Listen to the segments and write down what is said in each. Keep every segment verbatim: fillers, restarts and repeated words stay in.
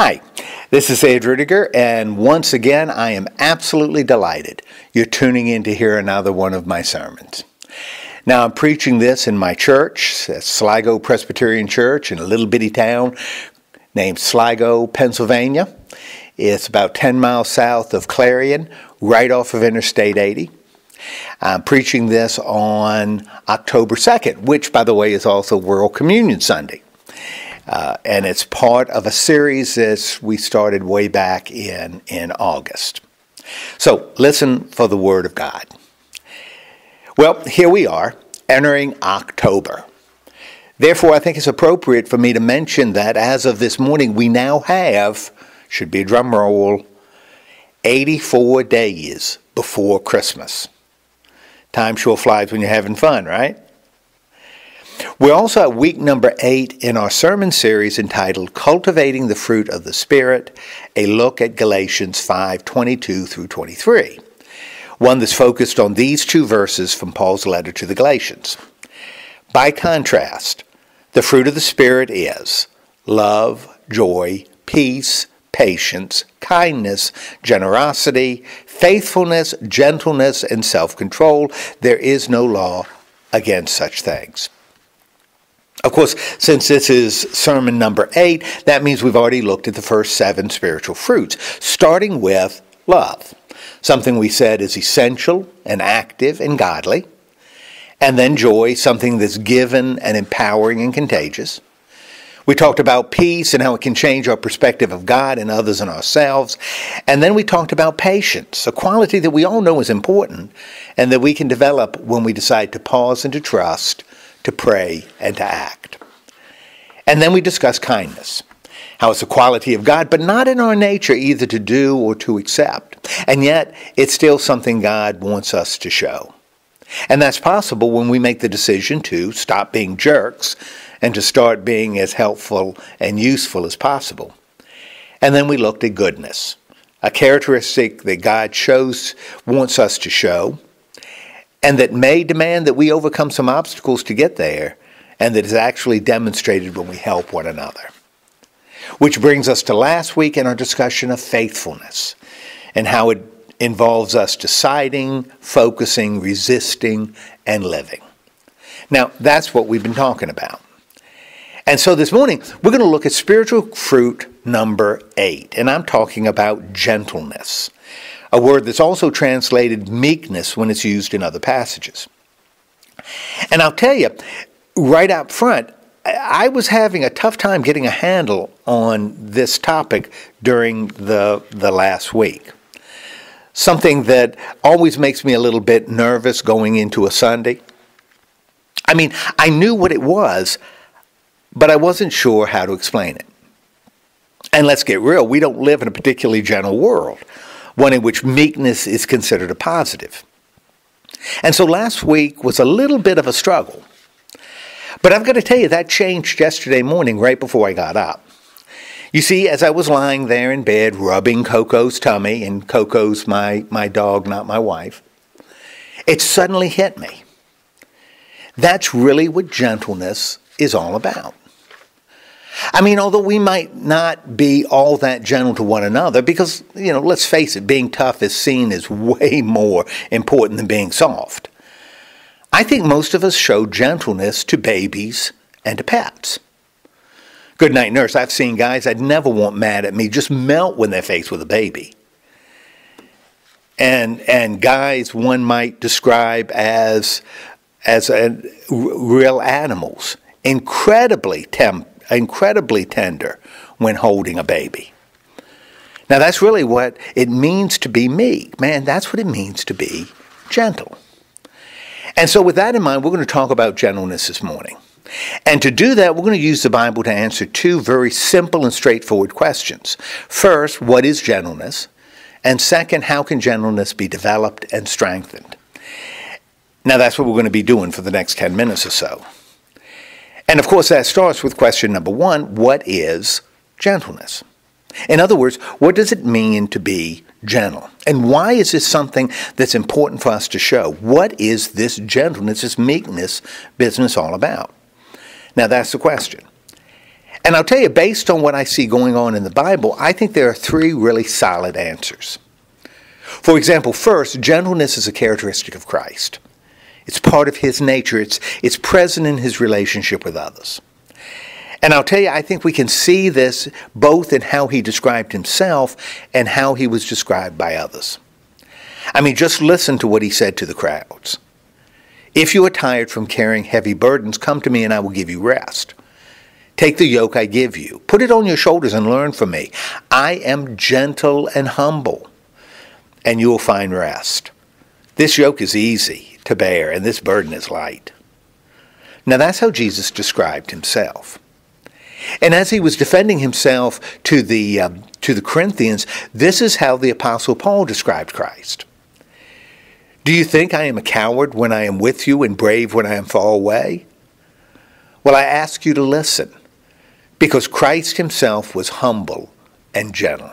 Hi, this is Ed Rudiger, and once again, I am absolutely delighted you're tuning in to hear another one of my sermons. Now, I'm preaching this in my church, Sligo Presbyterian Church, in a little bitty town named Sligo, Pennsylvania. It's about ten miles south of Clarion, right off of Interstate eighty. I'm preaching this on October second, which, by the way, is also World Communion Sunday. Uh, and it's part of a series that we started way back in, in August. So listen for the Word of God. Well, here we are, entering October. Therefore, I think it's appropriate for me to mention that as of this morning, we now have, should be a drum roll, eighty-four days before Christmas. Time sure flies when you're having fun, right? We're also at week number eight in our sermon series entitled Cultivating the Fruit of the Spirit, a look at Galatians five twenty-two through twenty-three, one that's focused on these two verses from Paul's letter to the Galatians. By contrast, the fruit of the Spirit is love, joy, peace, patience, kindness, generosity, faithfulness, gentleness, and self-control. There is no law against such things. Of course, since this is sermon number eight, that means we've already looked at the first seven spiritual fruits, starting with love, something we said is essential and active and godly, and then joy, something that's given and empowering and contagious. We talked about peace and how it can change our perspective of God and others and ourselves. And then we talked about patience, a quality that we all know is important and that we can develop when we decide to pause and to trust, to pray, and to act. And then we discuss kindness, how it's a quality of God, but not in our nature either to do or to accept. And yet, it's still something God wants us to show. And that's possible when we make the decision to stop being jerks and to start being as helpful and useful as possible. And then we looked at goodness, a characteristic that God shows, wants us to show, and that may demand that we overcome some obstacles to get there, and that is actually demonstrated when we help one another. Which brings us to last week in our discussion of faithfulness, and how it involves us deciding, focusing, resisting, and living. Now, that's what we've been talking about. And so this morning, we're going to look at spiritual fruit number eight, and I'm talking about gentleness, a word that's also translated meekness when it's used in other passages. And I'll tell you, right up front, I was having a tough time getting a handle on this topic during the, the last week. Something that always makes me a little bit nervous going into a Sunday. I mean, I knew what it was, but I wasn't sure how to explain it. And let's get real, we don't live in a particularly gentle world, one in which meekness is considered a positive. And so last week was a little bit of a struggle. But I've got to tell you, that changed yesterday morning right before I got up. You see, as I was lying there in bed rubbing Coco's tummy, and Coco's my, my dog, not my wife, it suddenly hit me. That's really what gentleness is all about. I mean, although we might not be all that gentle to one another, because, you know, let's face it, being tough is seen as way more important than being soft. I think most of us show gentleness to babies and to pets. Good night, nurse. I've seen guys I'd never want mad at me just melt when they're faced with a baby. And, and guys one might describe as, as a, real animals, incredibly temperate, incredibly tender when holding a baby. Now that's really what it means to be meek. Man, that's what it means to be gentle. And so with that in mind, we're going to talk about gentleness this morning. And to do that, we're going to use the Bible to answer two very simple and straightforward questions. First, what is gentleness? And second, how can gentleness be developed and strengthened? Now that's what we're going to be doing for the next ten minutes or so. And, of course, that starts with question number one, what is gentleness? In other words, what does it mean to be gentle? And why is this something that's important for us to show? What is this gentleness, this meekness business all about? Now, that's the question. And I'll tell you, based on what I see going on in the Bible, I think there are three really solid answers. For example, first, gentleness is a characteristic of Christ. It's part of his nature. It's, it's present in his relationship with others. And I'll tell you, I think we can see this both in how he described himself and how he was described by others. I mean, just listen to what he said to the crowds. If you are tired from carrying heavy burdens, come to me and I will give you rest. Take the yoke I give you. Put it on your shoulders and learn from me. I am gentle and humble, and you will find rest. This yoke is easy to bear, and this burden is light. Now, that's how Jesus described himself. And as he was defending himself to the, um, to the Corinthians, this is how the Apostle Paul described Christ. Do you think I am a coward when I am with you and brave when I am far away? Well, I ask you to listen, because Christ himself was humble and gentle.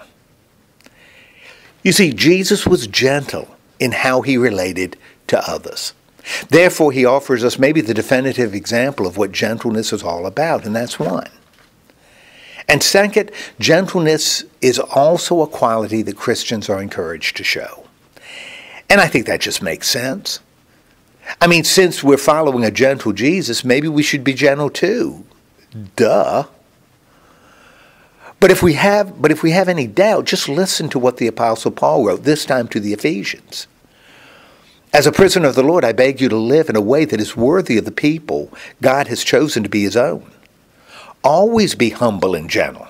You see, Jesus was gentle in how he related to others. Therefore, he offers us maybe the definitive example of what gentleness is all about, and that's one. And second, gentleness is also a quality that Christians are encouraged to show. And I think that just makes sense. I mean, since we're following a gentle Jesus, maybe we should be gentle too. Duh. But if we have, but if we have any doubt, just listen to what the Apostle Paul wrote, this time to the Ephesians. As a prisoner of the Lord, I beg you to live in a way that is worthy of the people God has chosen to be his own. Always be humble and gentle.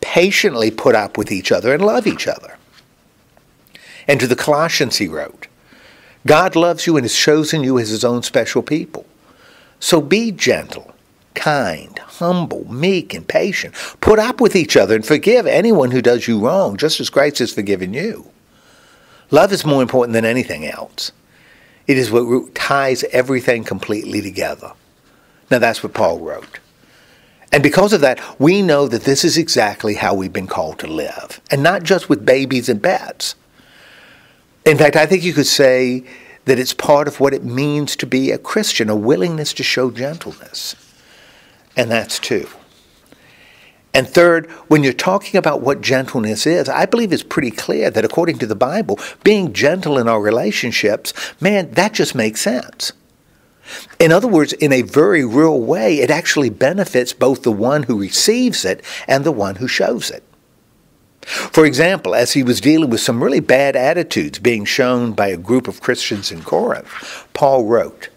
Patiently put up with each other and love each other. And to the Colossians he wrote, God loves you and has chosen you as his own special people. So be gentle, kind, humble, meek, and patient. Put up with each other and forgive anyone who does you wrong, just as Christ has forgiven you. Love is more important than anything else. It is what ties everything completely together. Now that's what Paul wrote. And because of that, we know that this is exactly how we've been called to live, and not just with babies and bats. In fact, I think you could say that it's part of what it means to be a Christian, a willingness to show gentleness. And that's two. And third, when you're talking about what gentleness is, I believe it's pretty clear that according to the Bible, being gentle in our relationships, man, that just makes sense. In other words, in a very real way, it actually benefits both the one who receives it and the one who shows it. For example, as he was dealing with some really bad attitudes being shown by a group of Christians in Corinth, Paul wrote,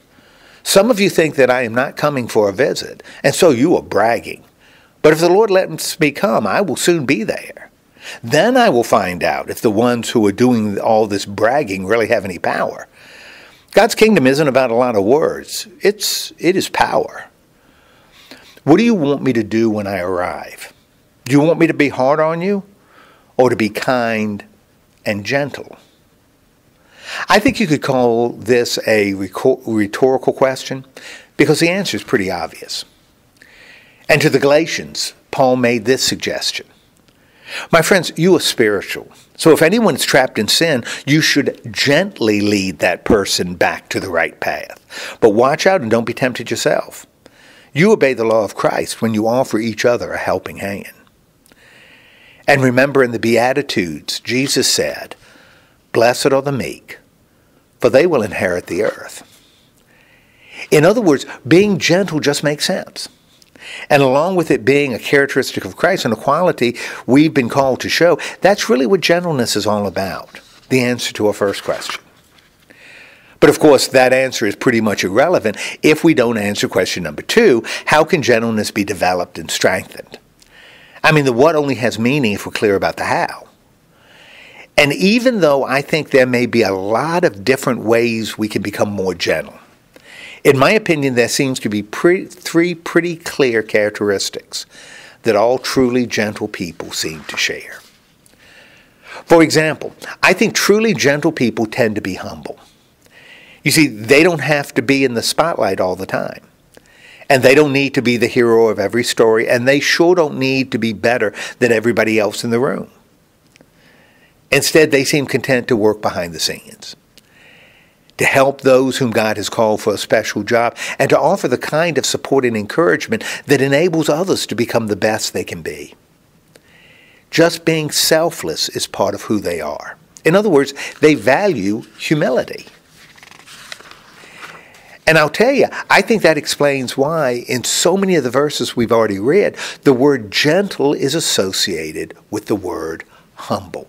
"Some of you think that I am not coming for a visit, and so you are bragging. But if the Lord lets me come, I will soon be there. Then I will find out if the ones who are doing all this bragging really have any power. God's kingdom isn't about a lot of words. It's, it is power. What do you want me to do when I arrive? Do you want me to be hard on you or to be kind and gentle?" I think you could call this a rhetorical question because the answer is pretty obvious. And to the Galatians, Paul made this suggestion. My friends, you are spiritual. So if anyone is trapped in sin, you should gently lead that person back to the right path. But watch out and don't be tempted yourself. You obey the law of Christ when you offer each other a helping hand. And remember in the Beatitudes, Jesus said, "Blessed are the meek, for they will inherit the earth." In other words, being gentle just makes sense. And along with it being a characteristic of Christ and a quality we've been called to show, that's really what gentleness is all about, the answer to our first question. But of course, that answer is pretty much irrelevant if we don't answer question number two, how can gentleness be developed and strengthened? I mean, the what only has meaning if we're clear about the how. And even though I think there may be a lot of different ways we can become more gentle, in my opinion, there seems to be pre- three pretty clear characteristics that all truly gentle people seem to share. For example, I think truly gentle people tend to be humble. You see, they don't have to be in the spotlight all the time. And they don't need to be the hero of every story, and they sure don't need to be better than everybody else in the room. Instead, they seem content to work behind the scenes. to help those whom God has called for a special job, and to offer the kind of support and encouragement that enables others to become the best they can be. Just being selfless is part of who they are. In other words, they value humility. And I'll tell you, I think that explains why in so many of the verses we've already read, the word gentle is associated with the word humble.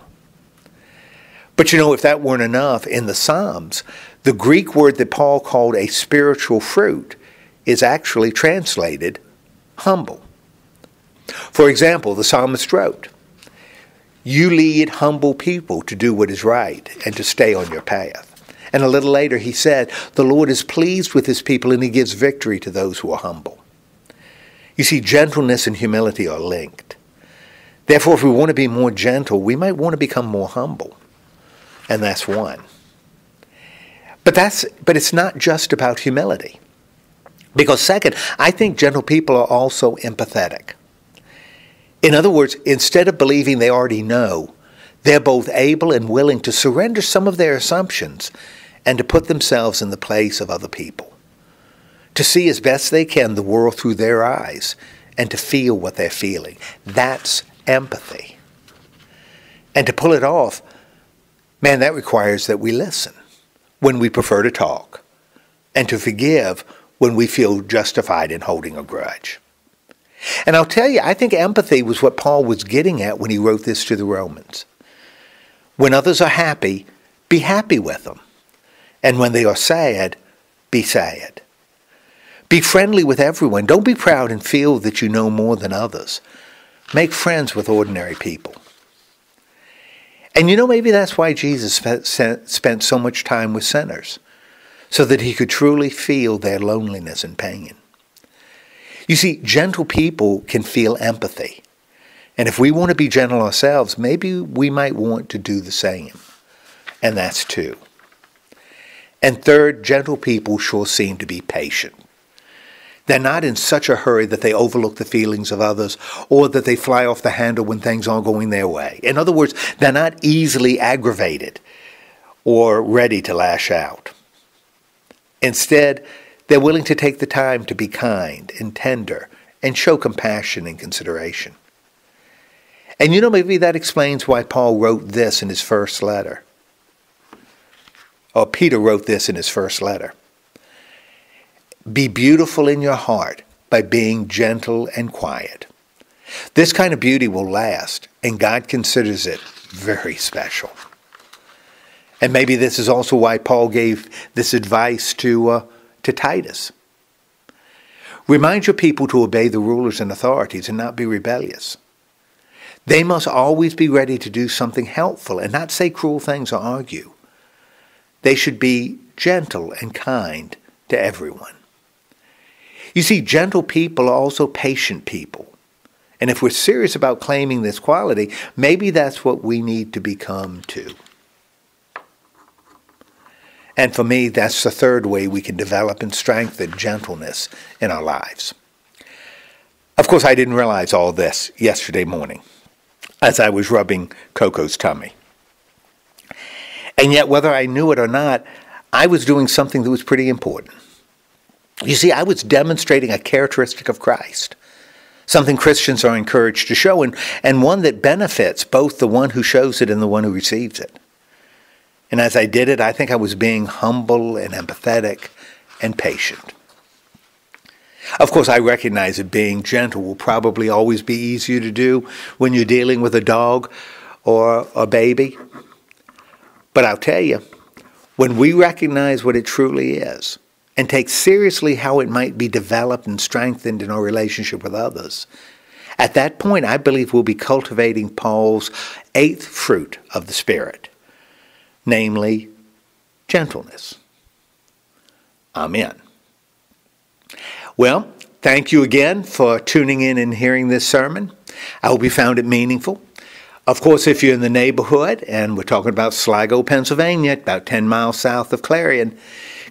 But you know, if that weren't enough, in the Psalms, the Greek word that Paul called a spiritual fruit is actually translated humble. For example, the psalmist wrote, "You lead humble people to do what is right and to stay on your path." And a little later he said, "The Lord is pleased with his people and he gives victory to those who are humble." You see, gentleness and humility are linked. Therefore, if we want to be more gentle, we might want to become more humble. And that's one. But, that's, but it's not just about humility. Because second, I think gentle people are also empathetic. In other words, instead of believing they already know, they're both able and willing to surrender some of their assumptions and to put themselves in the place of other people, to see as best they can the world through their eyes and to feel what they're feeling. That's empathy. And to pull it off, man, that requires that we listen when we prefer to talk and to forgive when we feel justified in holding a grudge. And I'll tell you, I think empathy was what Paul was getting at when he wrote this to the Romans. When others are happy, be happy with them. And when they are sad, be sad. Be friendly with everyone. Don't be proud and feel that you know more than others. Make friends with ordinary people. And you know, maybe that's why Jesus spent so much time with sinners, so that he could truly feel their loneliness and pain. You see, gentle people can feel empathy. And if we want to be gentle ourselves, maybe we might want to do the same. And that's two. And third, gentle people sure seem to be patient. They're not in such a hurry that they overlook the feelings of others or that they fly off the handle when things aren't going their way. In other words, they're not easily aggravated or ready to lash out. Instead, they're willing to take the time to be kind and tender and show compassion and consideration. And you know, maybe that explains why Paul wrote this in his first letter. Or Peter wrote this in his first letter. Be beautiful in your heart by being gentle and quiet. This kind of beauty will last, and God considers it very special. And maybe this is also why Paul gave this advice to uh, to Titus. Remind your people to obey the rulers and authorities and not be rebellious. They must always be ready to do something helpful and not say cruel things or argue. They should be gentle and kind to everyone. You see, gentle people are also patient people. And if we're serious about claiming this quality, maybe that's what we need to become too. And for me, that's the third way we can develop and strengthen gentleness in our lives. Of course, I didn't realize all this yesterday morning as I was rubbing Coco's tummy. And yet, whether I knew it or not, I was doing something that was pretty important. You see, I was demonstrating a characteristic of Christ, something Christians are encouraged to show, and, and one that benefits both the one who shows it and the one who receives it. And as I did it, I think I was being humble and empathetic and patient. Of course, I recognize that being gentle will probably always be easier to do when you're dealing with a dog or a baby. But I'll tell you, when we recognize what it truly is and take seriously how it might be developed and strengthened in our relationship with others, at that point, I believe we'll be cultivating Paul's eighth fruit of the Spirit. Namely, gentleness. Amen. Well, thank you again for tuning in and hearing this sermon. I hope you found it meaningful. Of course, if you're in the neighborhood, and we're talking about Sligo, Pennsylvania, about ten miles south of Clarion,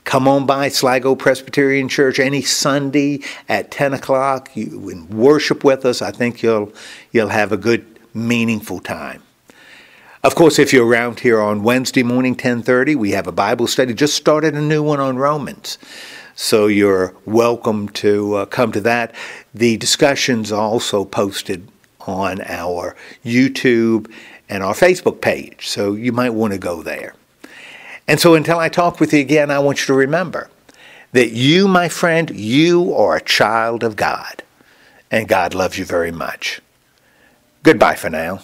come on by Sligo Presbyterian Church any Sunday at ten o'clock. You can worship with us. I think you'll, you'll have a good, meaningful time. Of course, if you're around here on Wednesday morning, ten thirty, we have a Bible study. Just started a new one on Romans. So you're welcome to uh, come to that. The discussions are also posted on our YouTube and our Facebook page. So you might want to go there. And so until I talk with you again, I want you to remember that you, my friend, you are a child of God. And God loves you very much. Goodbye for now.